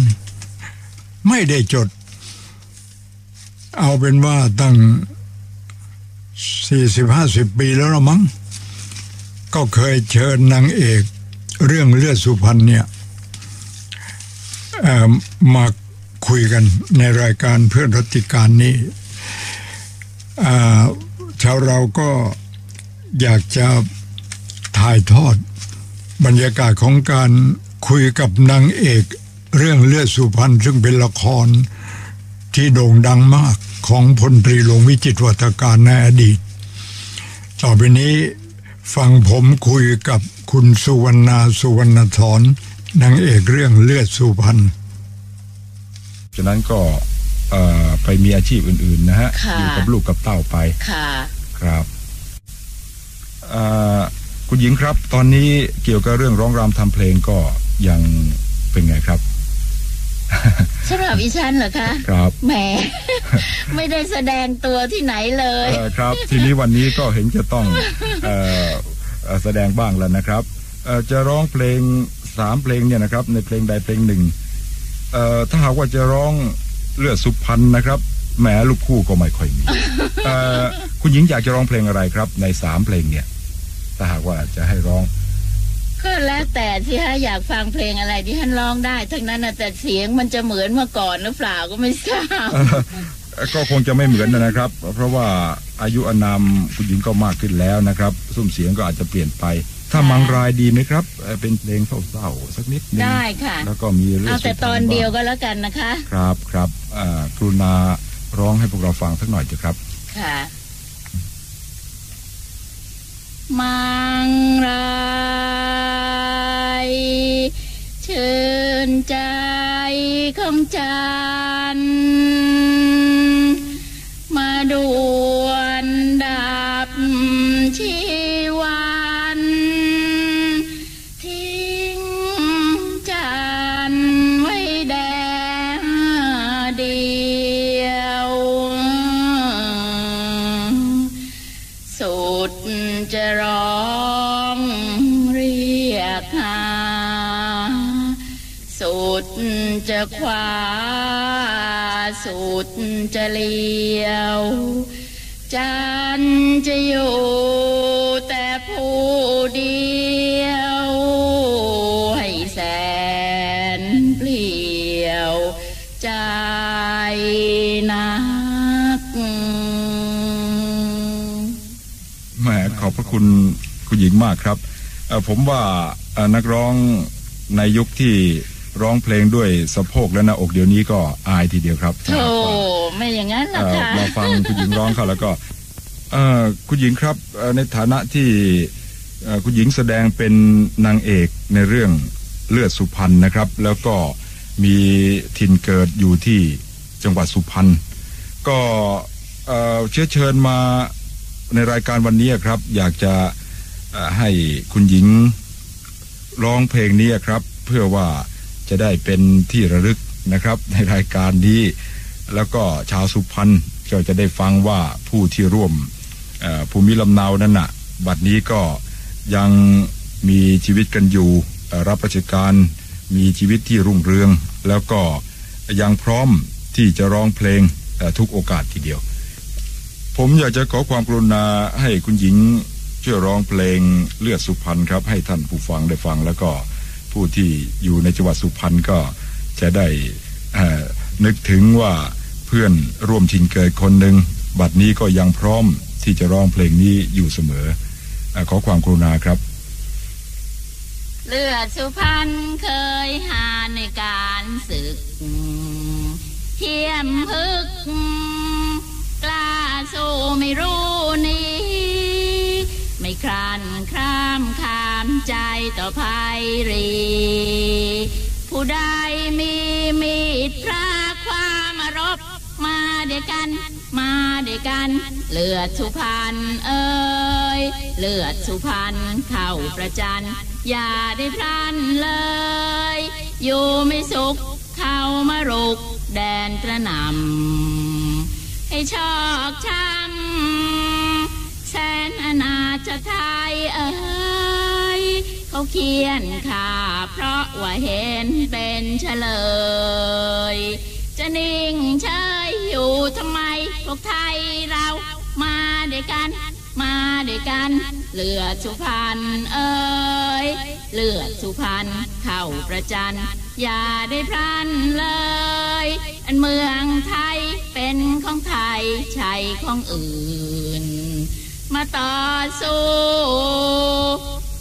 ไม่ได้จดเอาเป็นว่าตั้ง สี่สิบห้าสิบ ปีแล้วละมั้งก็เคยเชิญนางเอกเรื่องเลือดสุพรรณเนี่ยมาคุยกันในรายการเพื่อนรัติการนี้ชาวเราก็อยากจะถ่ายทอดบรรยากาศของการคุยกับนางเอกเรื่องเลือดสุพรรณซึ่งเป็นละครที่โด่งดังมากของพลตรีหลวงวิจิตรวัฒการในอดีตต่อไปนี้ฟังผมคุยกับคุณสุวรรณาสุวรรณธรนางเอกเรื่องเลือดสุพรรณจากนั้นก็ไปมีอาชีพอื่นๆนะฮะอยู่กับลูกกับเต้าไปครับคุณหญิงครับตอนนี้เกี่ยวกับเรื่องร้องรำทำเพลงก็ยังเป็นไงครับสำหรับอีฉันเหรอคะครับแหมไม่ได้แสดงตัวที่ไหนเลยครับทีนี้วันนี้ก็เห็นจะต้องแสดงบ้างแล้วนะครับจะร้องเพลงสามเพลงเนี่ยนะครับในเพลงใดเพลงหนึ่งถ้าหากว่าจะร้องเลือดสุพรรณนะครับแหมลูกคู่ก็ไม่ค่อยมีคุณหญิงอยากจะร้องเพลงอะไรครับในสามเพลงเนี่ยถ้าหากว่าจะให้ร้องก็แล้วแต่ที่ฮะอยากฟังเพลงอะไรที่ท่านร้องได้ทั้งนั้นนะแต่เสียงมันจะเหมือนเมื่อก่อนหรือเปล่าก็ไม่ทราบก็คงจะไม่เหมือนนะครับเพราะว่าอายุอานามคุณหญิงก็มากขึ้นแล้วนะครับซุ้มเสียงก็อาจจะเปลี่ยนไปถ้ามังรายดีไหมครับเป็นเพลงเศร้าๆสักนิดนึงได้ค่ะแล้วก็มีเรื่องเอาแต่ตอนเดียวก็แล้วกันนะคะครับครับกรุณาร้องให้พวกเราฟังสักหน่อยเถอะครับค่ะมังรายเชิญใจของจันมาดูวันดับชีวันทิ้งจันไว้แดงเดียวสุดจะร้องเรียกหาสุดจะคว้าสุดจะเลี้ยว ฉันจะอยู่แต่ผู้เดียวให้แสนเปลี่ยวใจนักแหมขอบพระคุณคุณหญิงมากครับผมว่านักร้องในยุคที่ร้องเพลงด้วยสะโพกและหน้าอกเดี๋ยวนี้ก็อายทีเดียวครับโธ่ไม่อย่างนั้นหรอกค่ะเราฟังคุณหญิงร้องเขาแล้วก็คุณหญิงครับในฐานะที่คุณหญิงแสดงเป็นนางเอกในเรื่องเลือดสุพรรณนะครับแล้วก็มีถิ่นเกิดอยู่ที่จังหวัดสุพรรณก็เชื้อเชิญมาในรายการวันนี้ครับอยากจะให้คุณหญิงร้องเพลงนี้ครับเพื่อว่าจะได้เป็นที่ระลึกนะครับในรายการนี้แล้วก็ชาวสุพรรณก็จะได้ฟังว่าผู้ที่ร่วมภูมิลำเนานั้นนะบัดนี้ก็ยังมีชีวิตกันอยู่รับราชการมีชีวิตที่รุ่งเรืองแล้วก็ยังพร้อมที่จะร้องเพลงทุกโอกาสทีเดียวผมอยากจะขอความกรุณาให้คุณหญิงช่วยร้องเพลงเลือดสุพรรณครับให้ท่านผู้ฟังได้ฟังแล้วก็ผู้ที่อยู่ในจังหวัดสุพรรณก็จะได้นึกถึงว่าเพื่อนร่วมถิ่นเกิดคนหนึ่งบัดนี้ก็ยังพร้อมที่จะร้องเพลงนี้อยู่เสมอขอความกรุณาครับเลือดสุพรรณเคยหาในการศึกเที่ยมพึกกล้าสู้ไม่รู้นี้ไม่คลานคลามขามใจต่อภัยรีผู้ใดมีมีดพระความรบมาเดียวกันมาเดียวกันเลือดสุพรรณเอ้ยเลือดสุพรรณเข้าประจันอย่าได้พลันเลยอยู่ไม่สุขเข้ามารุกแดนกระหน่ำให้ชอกช้ำแสนอนาจไทยเอ้ยเขาเขียนข่าเพราะว่าเห็นเป็นเฉลยจะนิ่งเฉยอยู่ทำไมพวกไทยเรามาด้วยกันมาด้วยกันเลือดสุพรรณเอ้ยเลือดสุพรรณเข้าประจันอย่าได้พลันเลยอันเมืองไทยเป็นของไทยใช่ของอื่นมาต่อสู้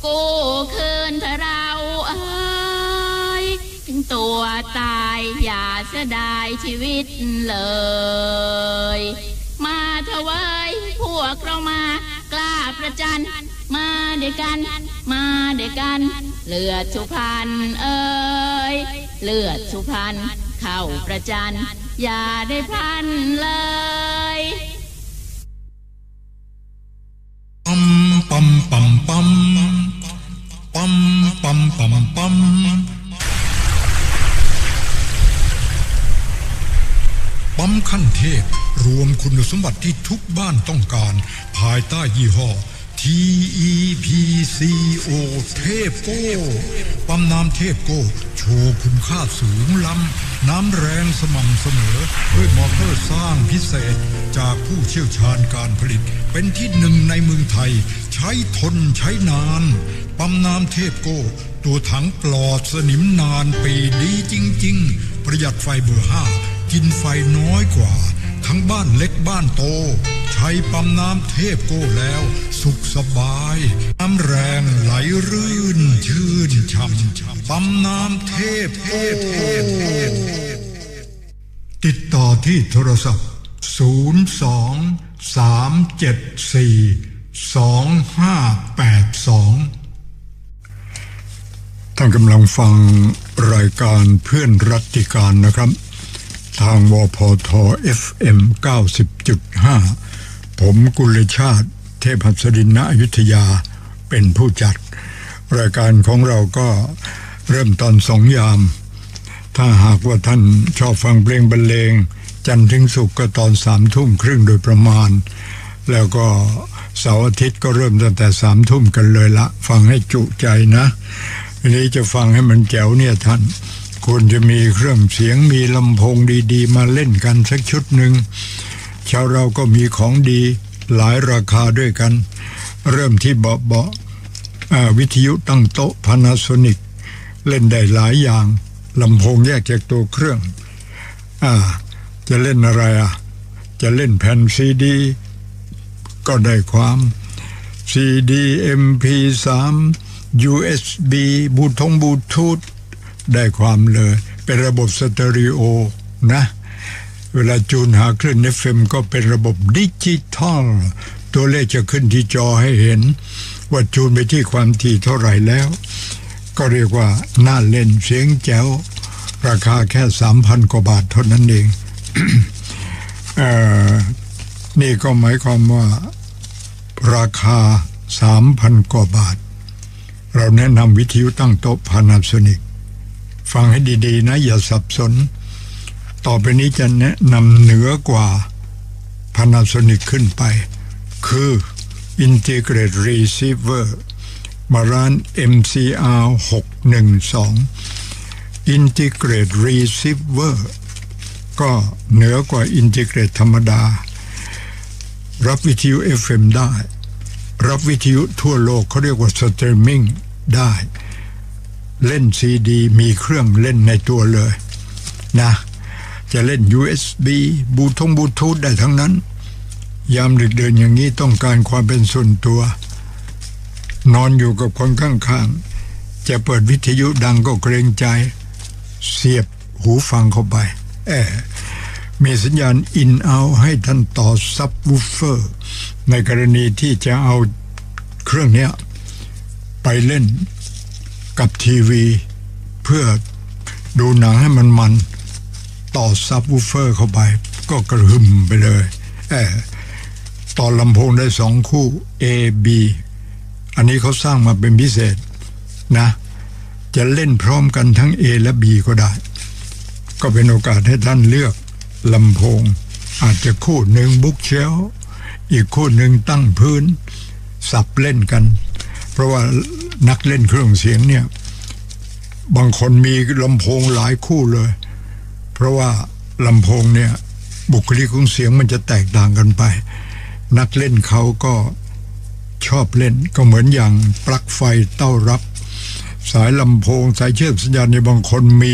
กู้คืนเธอเราเอ้ยถึงตัวตายอย่าเสียดายชีวิตเลยมาเถอะเว้ยพวกเรามากล้าประจันมาเดียวกันมาเดียวกันเลือดสุพรรณเอ้ยเลือดสุพรรณเข้าประจันอย่าได้พลันเลยปัมปัมปัมปัมปัมปัมปัมปัมปั๊มขั้นเทพรวมคุณสมบัติที่ทุกบ้านต้องการภายใต้ยี่ห้อ ที อี พี ซี โอ เทพโก้ปั๊มน้ำเทพโก้โชว์คุณค่าสูงล้ำน้ำแรงสม่ำเสมอด้วยมอเตอร์สร้างพิเศษจากผู้เชี่ยวชาญการผลิตเป็นที่หนึ่งในเมืองไทยใช้ทนใช้นานปั๊มน้ำเทพโก้ตัวถังปลอดสนิมนานปีดีจริงๆประหยัดไฟเบอร์ห้ากินไฟน้อยกว่าทั้งบ้านเล็กบ้านโตใช้ปั๊มน้ำเทพโก้แล้วสุขสบายน้ำแรงไหลรื่นชื่นช่ำปั๊มน้ำเทพโก้ติดต่อที่โทรศัพท์ศูนย์ สอง สาม เจ็ด สี่ สอง ห้า แปด สองท่านกำลังฟังรายการเพื่อนรัติการนะครับทางวพท เอฟ เอ็ม เก้าสิบจุดห้า ผมกุลชาติเทพหัสดินณอยุธยาเป็นผู้จัดรายการของเราก็เริ่มตอนสองยามถ้าหากว่าท่านชอบฟังเพลงบรรเลงจันทร์ถึงศุกร์ก็ตอนสามทุ่มครึ่งโดยประมาณแล้วก็เสาร์อาทิตย์ก็เริ่มตั้งแต่สามทุ่มกันเลยละฟังให้จุใจนะวันนี้จะฟังให้มันแจ๋วเนี่ยท่านควรจะมีเครื่องเสียงมีลำโพงดีๆมาเล่นกันสักชุดหนึ่งชาวเราก็มีของดี หลายราคาด้วยกันเริ่มที่เบาเบาวิทยุตั้งโต๊ะ Panasonic เล่นได้หลายอย่างลำโพงแยกจากตัวเครื่องอ่าจะเล่นอะไรอ่ะจะเล่นแผ่นซีดีก็ได้ความซีดี เอ็ม พี สาม ยู เอส บี บูทงบูทูธได้ความเลยเป็นระบบสเตอริโอนะเวลาจูนหาคลื่น เอฟ เอ็ม ก็เป็นระบบดิจิตอลตัวเลขจะขึ้นที่จอให้เห็นว่าจูนไปที่ความถี่เท่าไหร่แล้วก็เรียกว่าน่าเล่นเสียงแจ๋วราคาแค่ สามพัน กว่าบาทเท่านั้นเอง เอ่อนี่ก็หมายความว่าราคา สามพัน กว่าบาทเราแนะนำวิทยุตั้งโต๊ะ Panasonic ฟังให้ดีๆนะอย่าสับสนต่อไปนี้จะแนะนำเหนือกว่า Panasonic ขึ้นไปคือ Integrated Receiver มาร้าน เอ็ม ซี อาร์ หกหนึ่งสอง Integrated Receiver ก็เหนือกว่า Integrated ธรรมดารับวิทยุ เอฟ เอ็ม ได้รับวิทยุทั่วโลกเขาเรียกว่าสตรีมมิ่งได้เล่นซีดีมีเครื่องเล่นในตัวเลยนะจะเล่น ยู เอส บี บูทงบูทูธได้ทั้งนั้นยามดึกเดินอย่างนี้ต้องการความเป็นส่วนตัวนอนอยู่กับคนข้างๆจะเปิดวิทยุดังก็เกรงใจเสียบหูฟังเข้าไปแอบมีสัญญาณ in out ให้ท่านต่อซับวูฟเฟอร์ในกรณีที่จะเอาเครื่องนี้ไปเล่นกับทีวีเพื่อดูหนังให้มันมันต่อซับวูฟเฟอร์เข้าไปก็กระหึ่มไปเลยแอบต่อลำโพงได้สองคู่ A B อันนี้เขาสร้างมาเป็นพิเศษนะจะเล่นพร้อมกันทั้ง A และ B ก็ได้ก็เป็นโอกาสให้ท่านเลือกลำโพงอาจจะคู่หนึ่งบุ๊กเชลฟ์อีกคู่หนึ่งตั้งพื้นสับเล่นกันเพราะว่านักเล่นเครื่องเสียงเนี่ยบางคนมีลำโพงหลายคู่เลยเพราะว่าลำโพงเนี่ยบุคลิกของเสียงมันจะแตกต่างกันไปนักเล่นเขาก็ชอบเล่นก็เหมือนอย่างปลั๊กไฟเต้ารับสายลำโพงสายเชื่อมสัญญาณในบางคนมี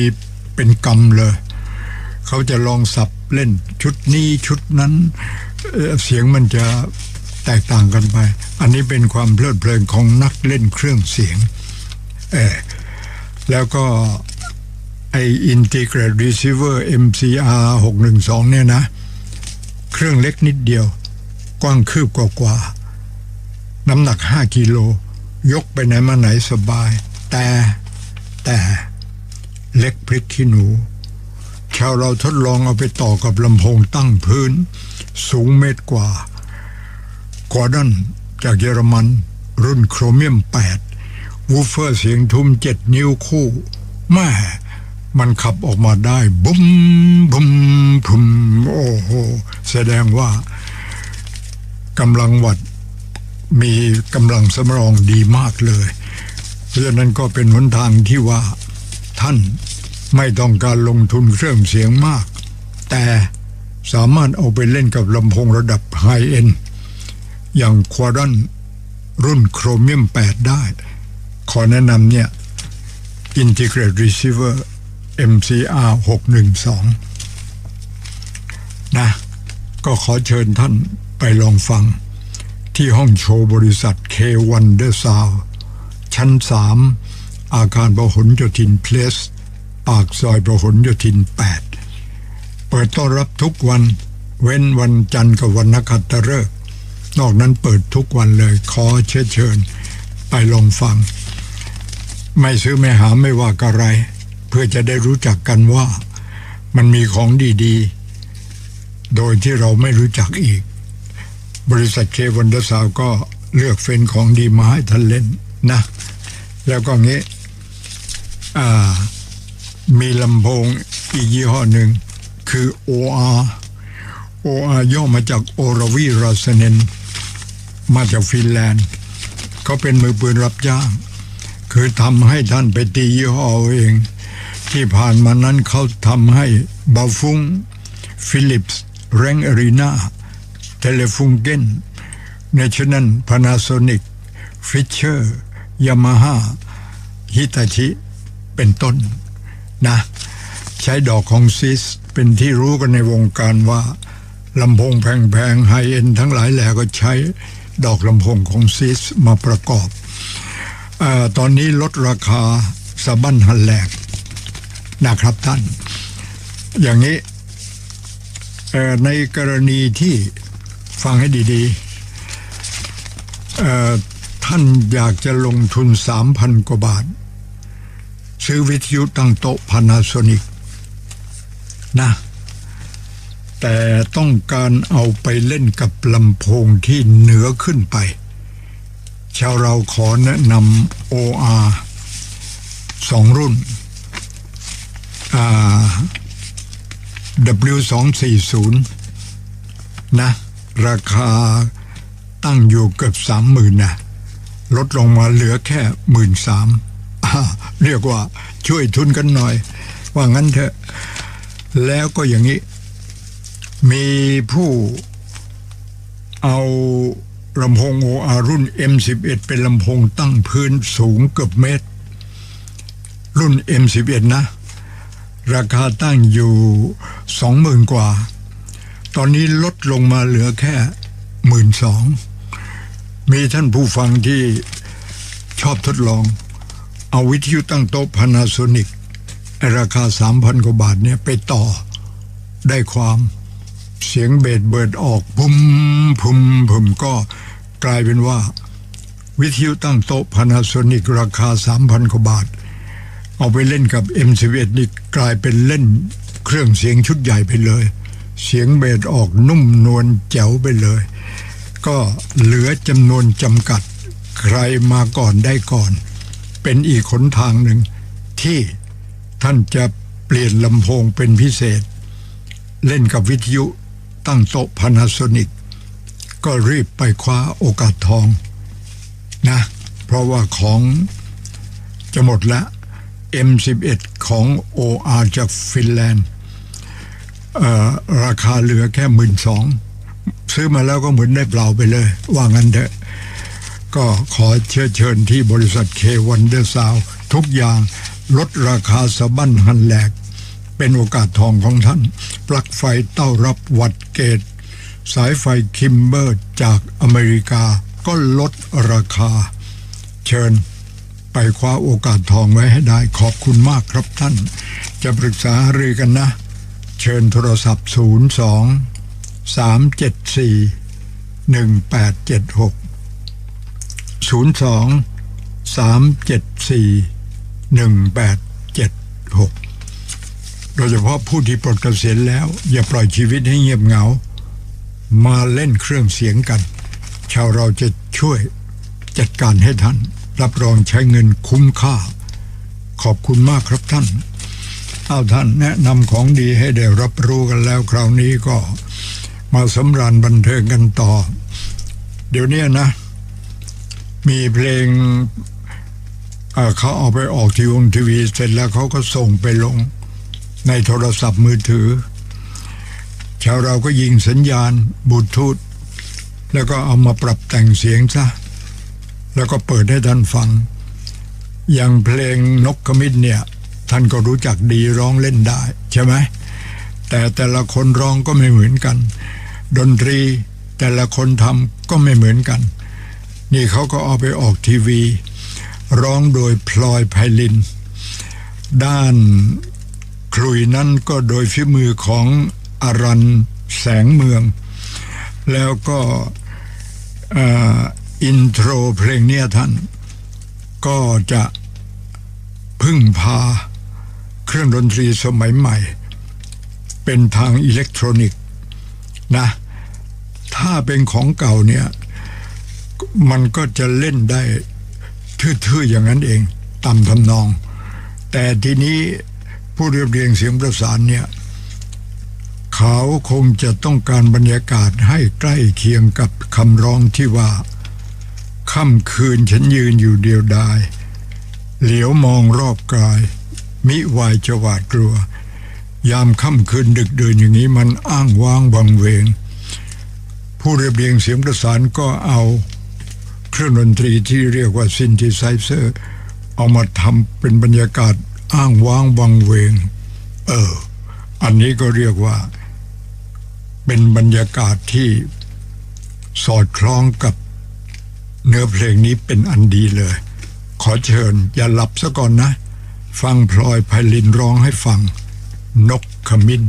เป็นกำเลยเขาจะลองสับเล่นชุดนี้ชุดนั้นเสียงมันจะแตกต่างกันไปอันนี้เป็นความเพลิดเพลินของนักเล่นเครื่องเสียงเออแล้วก็ไอ Integrated Receiver เอ็ม ซี อาร์ หกหนึ่งสองเนี่ยนะเครื่องเล็กนิดเดียวกว้างคืบกว่าๆน้ำหนักห้ากิโลยกไปไหนมาไหนสบายแต่แต่เล็กพริกขี้หนูชาวเราทดลองเอาไปต่อกับลำโพงตั้งพื้นสูงเมตรกว่ากอร์ดอนจากเยอรมันรุ่นโครเมียมแปดวูฟเฟอร์เสียงทุ้มเจ็ดนิ้วคู่แม่มันขับออกมาได้บุ้มบุ้มบุ้มโอ้โหแสดงว่ากำลังวัดมีกำลังสำรองดีมากเลยเพราะฉะนั้นก็เป็นหนทางที่ว่าท่านไม่ต้องการลงทุนเครื่องเสียงมากแต่สามารถเอาไปเล่นกับลำโพงระดับไฮเอ็นด์อย่างควอดรอนรุ่นโครเมียมแปดได้ขอแนะนำเนี่ย Integrated Receiver เอ็ม ซี อาร์ หกหนึ่งสองนะก็ขอเชิญท่านไปลองฟังที่ห้องโชว์บริษัท K Wonder Sound ชั้นสามอาคารพหลโยธินเพลสปากซอยพหลโยธินแปดเปิดต้อนรับทุกวันเว้นวันจันทร์กับวันนักขัตฤกษ์นอกนั้นเปิดทุกวันเลยขอเชิญเชิญไปลองฟังไม่ซื้อไม่หาไม่ว่ากันไรเพื่อจะได้รู้จักกันว่ามันมีของดีๆโดยที่เราไม่รู้จักอีกบริษัทเควันเดอร์ซาวก็เลือกเฟ้นของดีมาให้ท่านเล่นนะแล้วก็งี้อ่ามีลำโพงอีกยี่ห้อหนึ่งคือ โอ อาร์ โอ อาร์ ย่อมาจากโอราวีราสเนนมาจากฟินแลนด์เขาเป็นมือปืนรับจ้างคือทำให้ท่านไปตียี่ห้อเองที่ผ่านมานั้นเขาทำให้บาฟุงฟิลิปส์แรงอารีนาเทเลฟุงเกน National Panasonic Fisher Yamaha Hitachi เป็นต้นนะใช้ดอกของซิสเป็นที่รู้กันในวงการว่าลำโพงแพงๆไฮเอ็นทั้งหลายแหล่ก็ใช้ดอกลำโพงของซิสมาประกอบเอ่อตอนนี้ลดราคาสะบั้นหันแหลกนะครับท่านอย่างนี้ในกรณีที่ฟังให้ดีๆท่านอยากจะลงทุน สามพัน กว่าบาทซื้อวิทยุตั้งโต๊ะ Panasonic นะแต่ต้องการเอาไปเล่นกับลำโพงที่เหนือขึ้นไปชาวเราขอแนะนำ โอ อาร์ สองรุ่นอ่า ดับเบิลยู สอง สี่ ศูนย์ นะราคาตั้งอยู่เกือบ สามหมื่น นะลดลงมาเหลือแค่ หนึ่งหมื่นสามพัน เรียกว่าช่วยทุนกันหน่อยว่างั้นเถอะแล้วก็อย่างนี้มีผู้เอาลำโพง โอ อาร์ รุ่น เอ็ม สิบเอ็ด เป็นลำโพงตั้งพื้นสูงเกือบเมตรรุ่น เอ็ม สิบเอ็ด นะราคาตั้งอยู่ สองหมื่น กว่าตอนนี้ลดลงมาเหลือแค่ หนึ่งหมื่นสองพัน มีท่านผู้ฟังที่ชอบทดลองเอาวิทยุตั้งโต๊ะ Panasonic ราคา สามพัน กว่าบาทเนี่ยไปต่อได้ความเสียงเบสเบิดออกพุ่มพุ่มพุ่มก็กลายเป็นว่าวิทยุตั้งโต๊ะ Panasonic ราคา สามพัน กว่าบาทเอาไปเล่นกับ เอ็ม สิบเอ็ด นี่กลายเป็นเล่นเครื่องเสียงชุดใหญ่ไปเลยเสียงเบสออกนุ่มนวลแจ๋วไปเลยก็เหลือจำนวนจำกัดใครมาก่อนได้ก่อนเป็นอีกหนทางหนึ่งที่ท่านจะเปลี่ยนลำโพงเป็นพิเศษเล่นกับวิทยุตั้งโต๊ะ Panasonic ก็รีบไปคว้าโอกาสทองนะเพราะว่าของจะหมดละเอ็ม สิบเอ็ด ของ โอ อาร์ จากฟินแลนด์ราคาเหลือแค่ หนึ่งหมื่นสองพัน ซื้อมาแล้วก็เหมือนได้เปล่าไปเลยว่างั้นเถอะก็ขอเชื้อเชิญที่บริษัท K Wonder Sound ทุกอย่างลดราคาสะบั้นหันแหลกเป็นโอกาสทองของท่านปลั๊กไฟเต้ารับ WattGate สายไฟ Kimber จากอเมริกาก็ลดราคาเชิญไปคว้าโอกาสทองไว้ให้ได้ขอบคุณมากครับท่านจะปรึกษาหารือกันนะเชิญโทรศัพท์ศูนย์ สอง สาม เจ็ด สี่ หนึ่ง แปด เจ็ด หก ศูนย์ สอง สาม เจ็ด สี่ หนึ่ง แปด เจ็ด หก โดยเฉพาะผู้ที่ปลดเกษียณแล้วอย่าปล่อยชีวิตให้เงียบเหงามาเล่นเครื่องเสียงกันชาวเราจะช่วยจัดการให้ท่านรับรองใช้เงินคุ้มค่าขอบคุณมากครับท่านเอาท่านแนะนำของดีให้ได้รับรู้กันแล้วคราวนี้ก็มาสำราญบันเทิงกันต่อเดี๋ยวนี้นะมีเพลง เอ่อ เขาเอาไปออกทีวงทีวีเสร็จแล้วเขาก็ส่งไปลงในโทรศัพท์มือถือชาวเราก็ยิงสัญญาณบลูทูธแล้วก็เอามาปรับแต่งเสียงซะแล้วก็เปิดให้ท่านฟังอย่างเพลงนกขมิ้นเนี่ยท่านก็รู้จักดีร้องเล่นได้ใช่ไหมแต่แต่ละคนร้องก็ไม่เหมือนกันดนตรีแต่ละคนทำก็ไม่เหมือนกันนี่เขาก็เอาไปออกทีวีร้องโดยพลอยไพลินด้านขลุ่ยนั้นก็โดยฝีมือของอรัญแสงเมืองแล้วก็อินโทรเพลงเนี้ยท่านก็จะพึ่งพาเครื่องดนตรีสมัยใหม่เป็นทางอิเล็กทรอนิกส์นะถ้าเป็นของเก่าเนี่ยมันก็จะเล่นได้ทื่อๆอย่างนั้นเองตามทำนองแต่ทีนี้ผู้เรียบเรียงเสียงประสานเนี่ยเขาคงจะต้องการบรรยากาศให้ใกล้เคียงกับคำร้องที่ว่าค่ำคืนฉันยืนอยู่เดียวดายเหลียวมองรอบกายมิวายจะหวาดกลัวยามค่ำคืนดึกดื่นอย่างนี้มันอ้างว้างวังเวง ผู้เรียบเรียงเสียงประสานก็เอาเครื่องดนตรีที่เรียกว่าซินธิไซเซอร์เอามาทำเป็นบรรยากาศอ้างว้างวังเวงเอออันนี้ก็เรียกว่าเป็นบรรยากาศที่สอดคล้องกับเนื้อเพลงนี้เป็นอันดีเลยขอเชิญอย่าหลับซะก่อนนะฟังพลอยไพลินร้องให้ฟังนกขมิ้น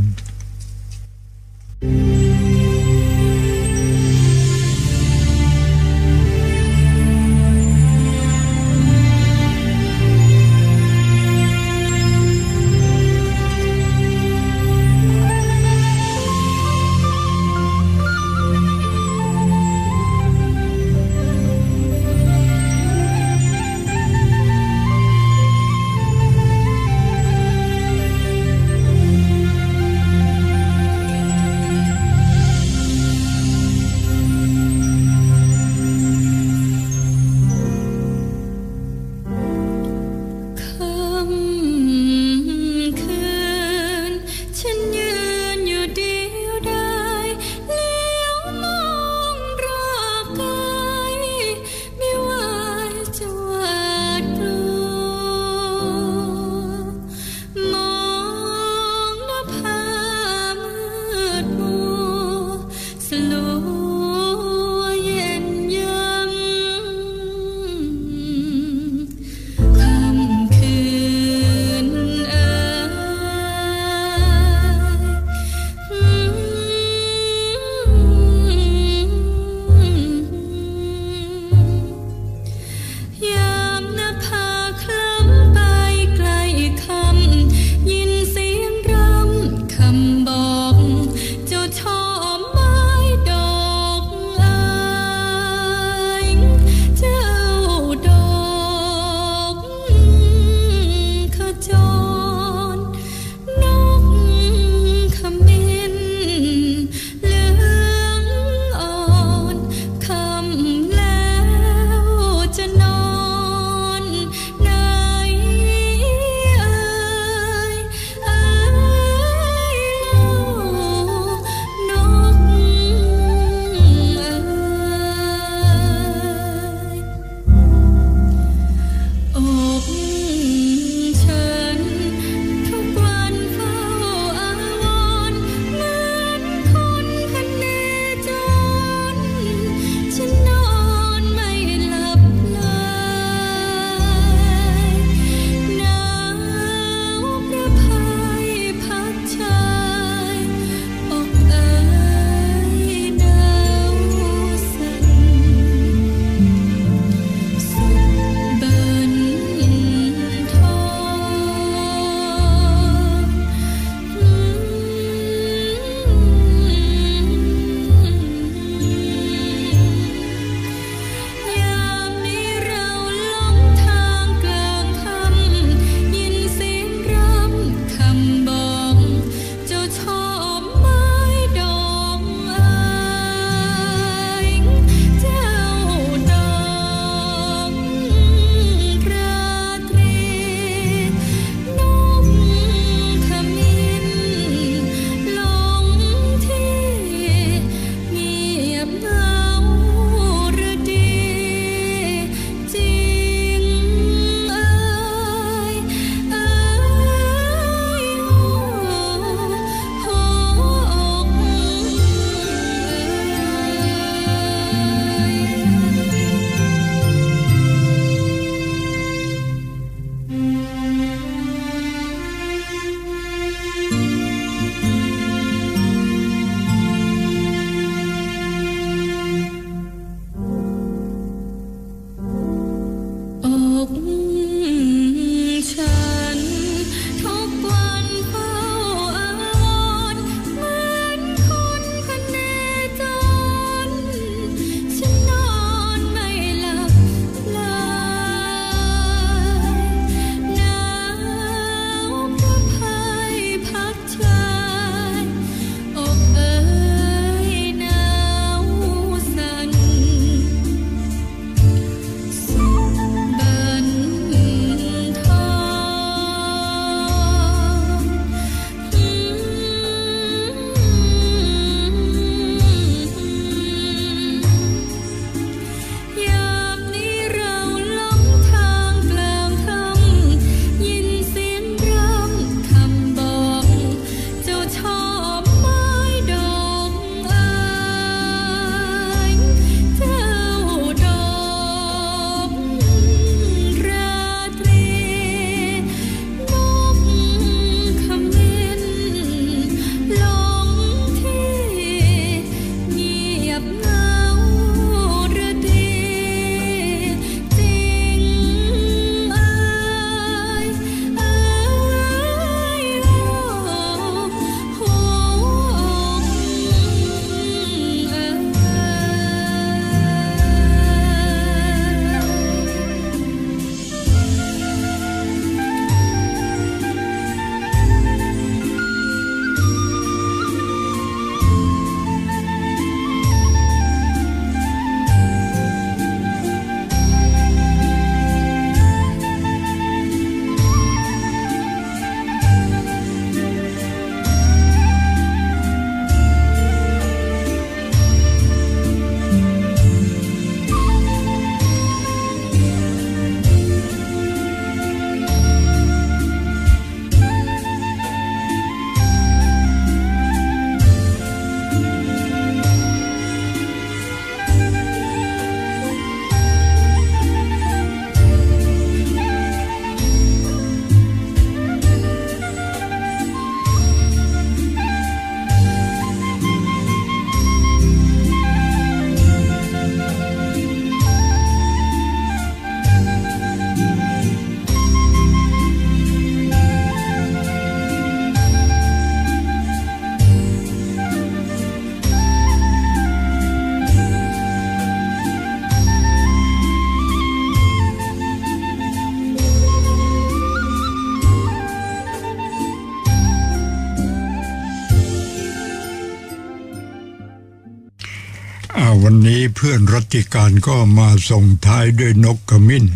วันนี้เพื่อนรัติการก็มาส่งท้ายด้วยนกขมิ้น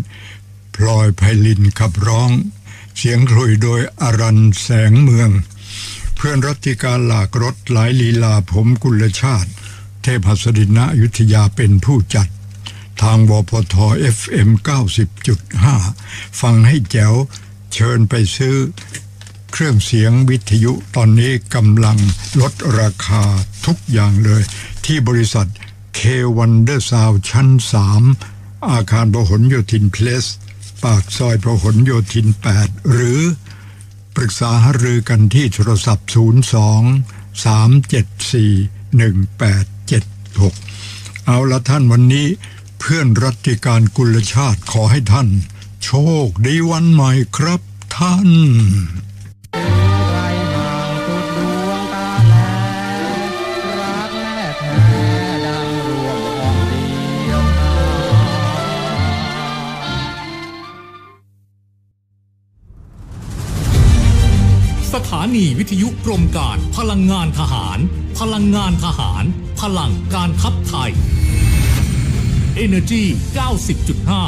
พลอยไพลินขับร้องเสียงคลุยโดยอรัญแสงเมืองเพื่อนรัติการหลากรถหลายลีลาผมกุลชาติเทพหัสดินณอยุธยาเป็นผู้จัดทางวพท เอฟ เอ็ม เก้าสิบจุดห้า ฟังให้แจ๋วเชิญไปซื้อเครื่องเสียงวิทยุตอนนี้กำลังลดราคาทุกอย่างเลยที่บริษัท K Wonder Sound ชั้นสามอาคารพหลโยธินเพลสปากซอยพหลโยธินแปดหรือปรึกษาหารือกันที่โทรศัพท์ศูนย์สอง สามเจ็ดสี่ หนึ่งแปดเจ็ดหกเอาละท่านวันนี้เพื่อนรัติการกุลชาติขอให้ท่านโชคดีวันใหม่ครับท่านสถานีวิทยุกรมการพลังงานทหารพลังงานทหารพลังการทัพไทย Energy เก้าสิบจุดห้า